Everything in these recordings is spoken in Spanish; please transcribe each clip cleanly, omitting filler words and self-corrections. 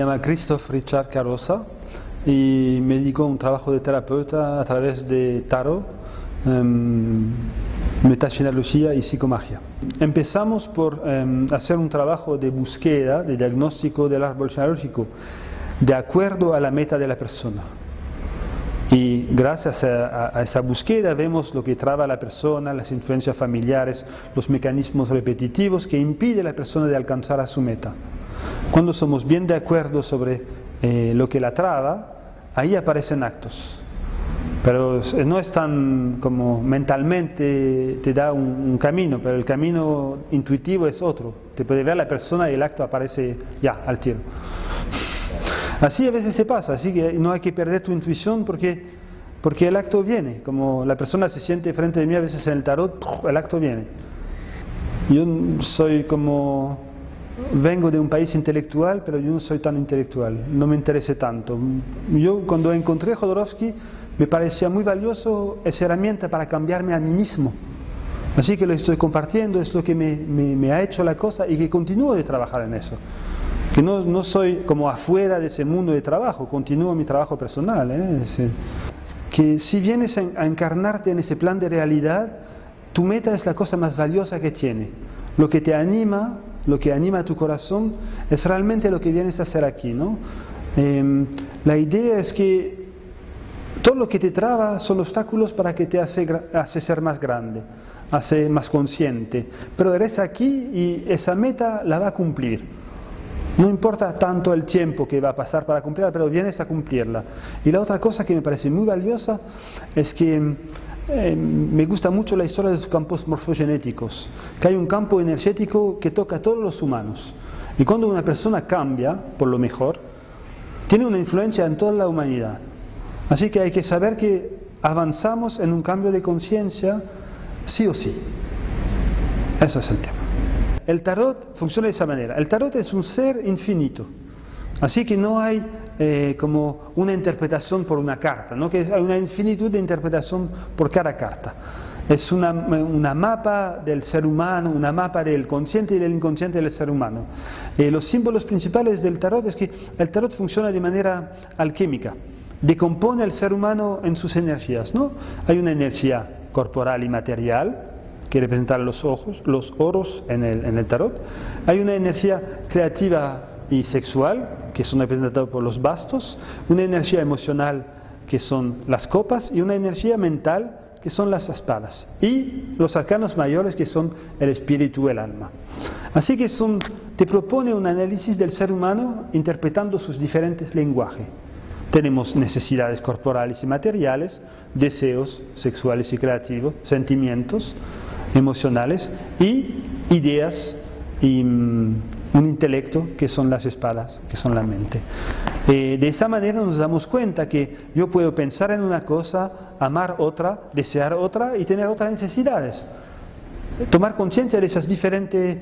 llama Christophe Richart Carrozza y me dedico a un trabajo de terapeuta a través de Tarot, Metagenealogia y Psicomagia. Empezamos por hacer un trabajo de búsqueda, de diagnóstico del árbol genealógico, de acuerdo a la meta de la persona. Y gracias a esa búsqueda vemos lo que traba a la persona, las influencias familiares, los mecanismos repetitivos que impiden a la persona de alcanzar a su meta. Cuando somos bien de acuerdo sobre lo que la traba, ahí aparecen actos. Pero no es tan como mentalmente te da un camino, pero el camino intuitivo es otro. Te puede ver la persona y el acto aparece ya, al tiro. Así a veces se pasa, así que no hay que perder tu intuición porque el acto viene. Como la persona se siente frente de mí a veces en el tarot, el acto viene. Yo soy como... Vengo de un país intelectual, pero yo no soy tan intelectual, no me interesa tanto. Yo cuando encontré a Jodorowsky me parecía muy valioso esa herramienta para cambiarme a mí mismo. Así que lo estoy compartiendo, es lo que me ha hecho la cosa y que continúo de trabajar en eso. Que no soy como afuera de ese mundo de trabajo, continúo mi trabajo personal. Que si vienes a encarnarte en ese plan de realidad, tu meta es la cosa más valiosa que tiene. Lo que te anima, lo que anima a tu corazón, es realmente lo que vienes a hacer aquí, ¿no? La idea es que todo lo que te traba son obstáculos para que te hace ser más grande, hace más consciente. Pero eres aquí y esa meta la va a cumplir. No importa tanto el tiempo que va a pasar para cumplirla, pero vienes a cumplirla. Y la otra cosa que me parece muy valiosa es que me gusta mucho la historia de los campos morfogenéticos, que hay un campo energético que toca a todos los humanos. Y cuando una persona cambia, por lo mejor, tiene una influencia en toda la humanidad. Así que hay que saber que avanzamos en un cambio de conciencia, sí o sí. Ese es el tema. El tarot funciona de esa manera. El tarot es un ser infinito. Así que no hay como una interpretación por una carta, ¿no? Que hay una infinitud de interpretación por cada carta. Es una mapa del ser humano, una mapa del consciente y del inconsciente del ser humano. Los símbolos principales del tarot es que el tarot funciona de manera alquímica. Decompone al ser humano en sus energías, ¿no? Hay una energía corporal y material, que representan los ojos, los oros en el tarot. Hay una energía creativa y sexual, que son representados por los bastos, una energía emocional, que son las copas, y una energía mental, que son las espadas, y los arcanos mayores, que son el espíritu y el alma. Así que te propone un análisis del ser humano interpretando sus diferentes lenguajes. Tenemos necesidades corporales y materiales, deseos sexuales y creativos, sentimientos emocionales y ideas y un intelecto que son las espadas, que son la mente. De esa manera nos damos cuenta que yo puedo pensar en una cosa, amar otra, desear otra y tener otras necesidades. Tomar conciencia de esas diferentes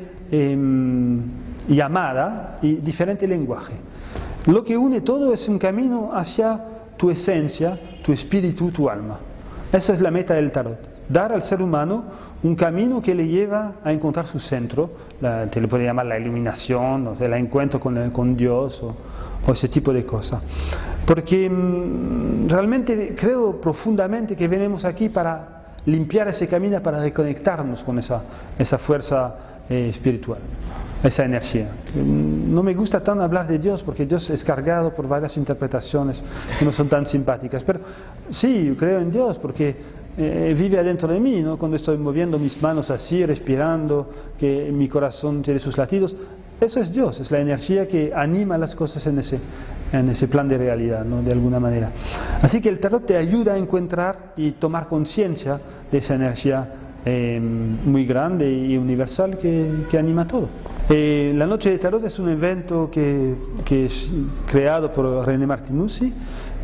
llamadas y diferente lenguaje. Lo que une todo es un camino hacia tu esencia, tu espíritu, tu alma. Esa es la meta del tarot. Dar al ser humano un camino que le lleva a encontrar su centro, te lo puede llamar la iluminación, o el encuentro con Dios, o ese tipo de cosas. Porque realmente creo profundamente que venimos aquí para limpiar ese camino, para reconectarnos con esa fuerza espiritual, esa energía. No me gusta tan hablar de Dios porque Dios es cargado por varias interpretaciones que no son tan simpáticas, pero sí, yo creo en Dios porque vive adentro de mí, ¿no? Cuando estoy moviendo mis manos así, respirando, que mi corazón tiene sus latidos, eso es Dios, es la energía que anima las cosas en ese plan de realidad, ¿no? De alguna manera. Así que el tarot te ayuda a encontrar y tomar conciencia de esa energía muy grande y universal que anima todo. La noche de tarot es un evento que es creado por René Martinuzzi,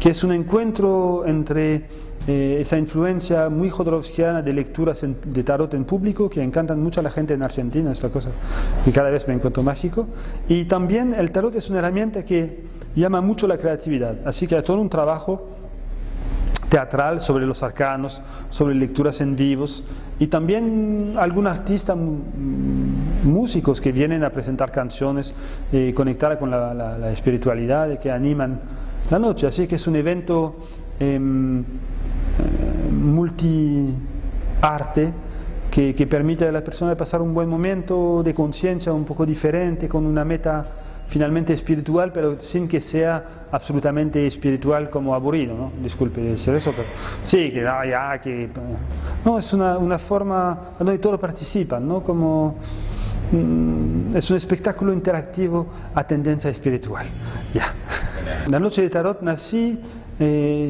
que es un encuentro entre esa influencia muy jodorowskiana de lecturas de tarot en público que encantan mucho a la gente en Argentina, es la cosa que cada vez me encuentro mágico. Y también el tarot es una herramienta que llama mucho la creatividad, así que hay todo un trabajo teatral sobre los arcanos, sobre lecturas en vivos y también algún artista músicos que vienen a presentar canciones conectadas con la espiritualidad y que animan la noche. Así que es un evento multiarte que permite a la persona pasar un buen momento de conciencia un poco diferente, con una meta finalmente espiritual, pero sin que sea absolutamente espiritual como aburrido, ¿no? Disculpe decir eso, pero sí, que no, es una forma donde todos participan, ¿no? Como es un espectáculo interactivo a tendencia espiritual. Ya. La noche de tarot nací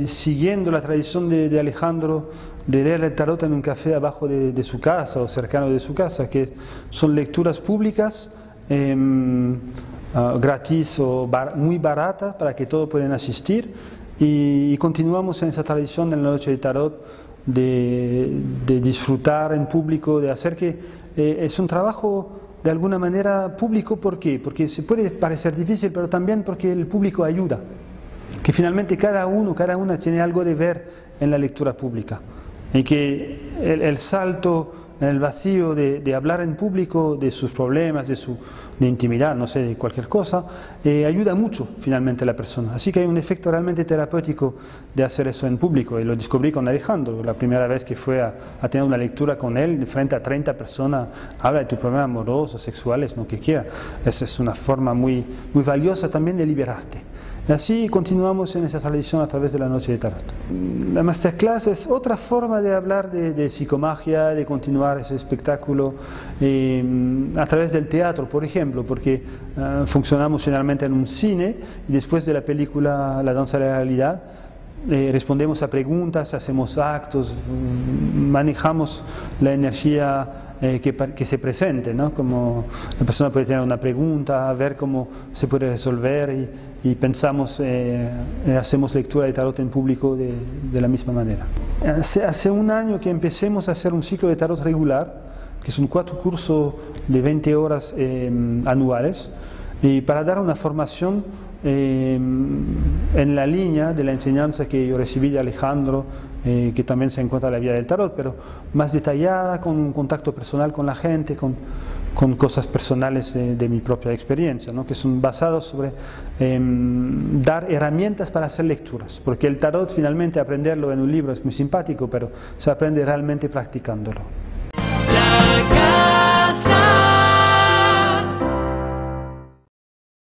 siguiendo la tradición de Alejandro de leer el tarot en un café abajo de su casa o cercano de su casa, que son lecturas públicas gratis o muy baratas para que todos puedan asistir, y continuamos en esa tradición de la noche de tarot de disfrutar en público, de hacer que es un trabajo de alguna manera público. ¿Por qué? Porque se puede parecer difícil, pero también porque el público ayuda, que finalmente cada una tiene algo de ver en la lectura pública, y que el salto en el vacío de hablar en público de sus problemas, de intimidad, no sé, de cualquier cosa, ayuda mucho finalmente a la persona. Así que hay un efecto realmente terapéutico de hacer eso en público, y lo descubrí con Alejandro la primera vez que fue a tener una lectura con él, de frente a 30 personas, habla de tus problemas amorosos, sexuales, lo que quiera. Esa es una forma muy, muy valiosa también de liberarte. Y así continuamos en esa tradición a través de la noche de tarot. La masterclass es otra forma de hablar de psicomagia, de continuar ese espectáculo a través del teatro, por ejemplo, porque funcionamos generalmente en un cine, y después de la película La danza de la realidad respondemos a preguntas, hacemos actos, manejamos la energía que se presente, ¿no? Como la persona puede tener una pregunta, a ver cómo se puede resolver, y pensamos, hacemos lectura de tarot en público de la misma manera. Hace un año que empecemos a hacer un ciclo de tarot regular, que son 4 cursos de 20 horas anuales, y para dar una formación en la línea de la enseñanza que yo recibí de Alejandro, que también se encuentra en la vida del tarot, pero más detallada, con un contacto personal con la gente, con cosas personales de mi propia experiencia, ¿no? Que son basados sobre dar herramientas para hacer lecturas, porque el tarot finalmente aprenderlo en un libro es muy simpático, pero se aprende realmente practicándolo.